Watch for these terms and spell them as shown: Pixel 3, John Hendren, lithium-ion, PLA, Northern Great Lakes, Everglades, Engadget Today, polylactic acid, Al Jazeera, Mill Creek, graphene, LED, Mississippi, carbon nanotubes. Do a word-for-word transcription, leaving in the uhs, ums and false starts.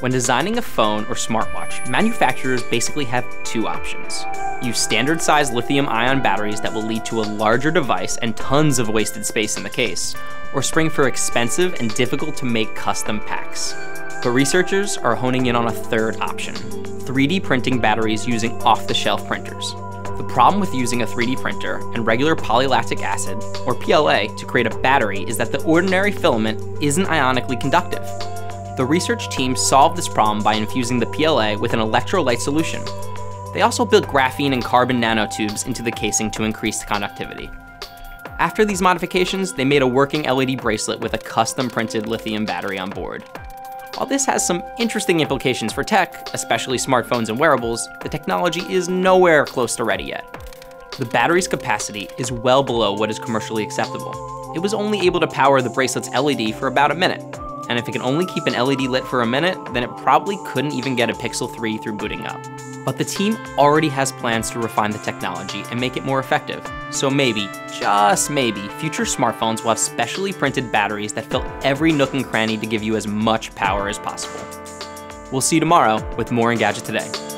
When designing a phone or smartwatch, manufacturers basically have two options. Use standard-sized lithium-ion batteries that will lead to a larger device and tons of wasted space in the case, or spring for expensive and difficult-to-make custom packs. But researchers are honing in on a third option, three D printing batteries using off-the-shelf printers. The problem with using a three D printer and regular polylactic acid, or P L A, to create a battery is that the ordinary filament isn't ionically conductive. The research team solved this problem by infusing the P L A with an electrolyte solution. They also built graphene and carbon nanotubes into the casing to increase conductivity. After these modifications, they made a working L E D bracelet with a custom-printed lithium battery on board. While this has some interesting implications for tech, especially smartphones and wearables, the technology is nowhere close to ready yet. The battery's capacity is well below what is commercially acceptable. It was only able to power the bracelet's L E D for about a minute, and if it can only keep an L E D lit for a minute, then it probably couldn't even get a Pixel three through booting up. But the team already has plans to refine the technology and make it more effective. So maybe, just maybe, future smartphones will have specially printed batteries that fill every nook and cranny to give you as much power as possible. We'll see you tomorrow with more Engadget Today.